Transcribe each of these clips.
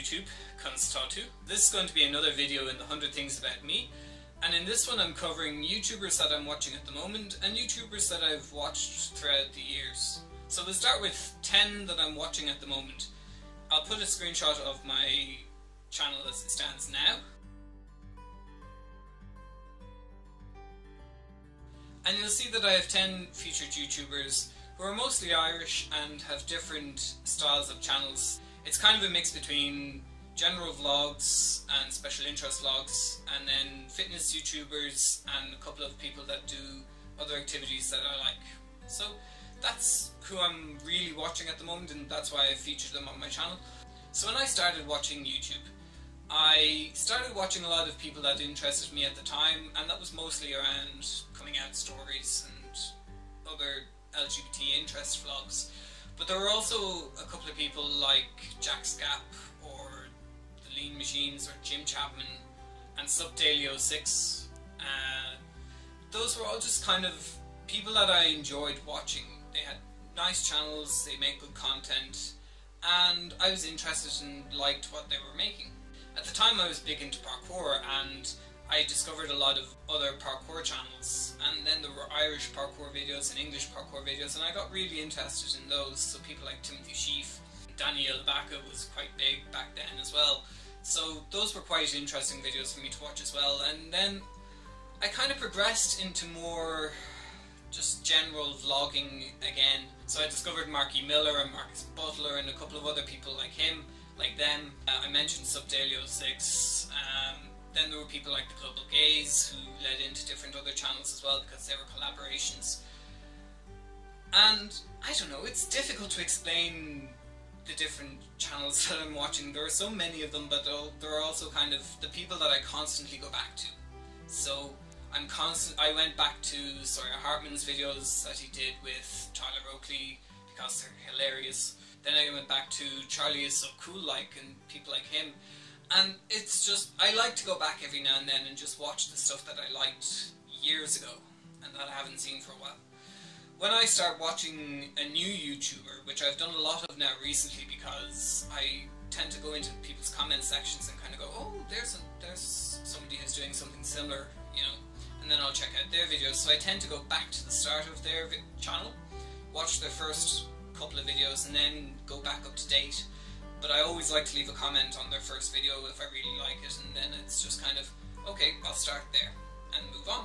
YouTube, Konstatu. This is going to be another video in the 100 Things About Me, and in this one I'm covering YouTubers that I'm watching at the moment and YouTubers that I've watched throughout the years. So we'll start with 10 that I'm watching at the moment. I'll put a screenshot of my channel as it stands now. And you'll see that I have 10 featured YouTubers who are mostly Irish and have different styles of channels. It's kind of a mix between general vlogs and special interest vlogs, and then fitness YouTubers and a couple of people that do other activities that I like. So that's who I'm really watching at the moment, and that's why I featured them on my channel. So when I started watching YouTube, I started watching a lot of people that interested me at the time, and that was mostly around coming out stories and other LGBT interest vlogs. But there were also a couple of people like Jack Scapp or The Lean Machines or Jim Chapman and Subdaily06. Those were all just kind of people that I enjoyed watching. They had nice channels, they made good content, and I was interested and liked what they were making. At the time I was big into parkour, and I discovered a lot of other parkour channels, and then there were Irish parkour videos and English parkour videos, and I got really interested in those. So people like Timothy Sheaf, Daniel Baca was quite big back then as well, so those were quite interesting videos for me to watch as well. And then I kind of progressed into more just general vlogging again, so I discovered Marky Miller and Marcus Butler and a couple of other people like him. I mentioned Subdaily06, then there were people like the Global Gaze who led into different other channels as well because they were collaborations. And I don't know, it's difficult to explain the different channels that I'm watching. There are so many of them, but there are also kind of the people that I constantly go back to. So I went back to Sawyer Hartman's videos that he did with Tyler Roakley because they're hilarious. Then I went back to Charlie Is So Cool Like and people like him, and it's just, I like to go back every now and then and just watch the stuff that I liked years ago and that I haven't seen for a while. When I start watching a new YouTuber, which I've done a lot of now recently because I tend to go into people's comment sections and kind of go, oh, there's somebody who's doing something similar, you know, and then I'll check out their videos. So I tend to go back to the start of their channel, watch their first couple of videos, and then go back up to date. But I always like to leave a comment on their first video if I really like it, and then it's just kind of, okay, I'll start there and move on.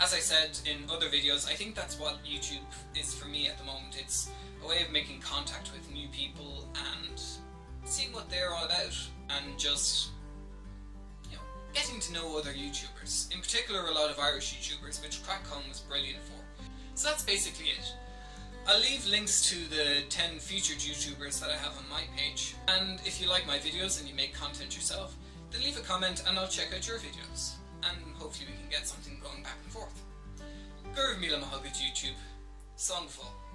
As I said in other videos, I think that's what YouTube is for me at the moment. It's a way of making contact with new people and seeing what they're all about, and just, you know, getting to know other YouTubers. In particular, a lot of Irish YouTubers, which CrackCon was brilliant for. So that's basically it. I'll leave links to the 10 featured YouTubers that I have on my page, and if you like my videos and you make content yourself, then leave a comment and I'll check out your videos, and hopefully we can get something going back and forth. Gurv Mila Mahogad YouTube, Song Fall.